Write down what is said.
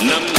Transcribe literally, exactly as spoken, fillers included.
Number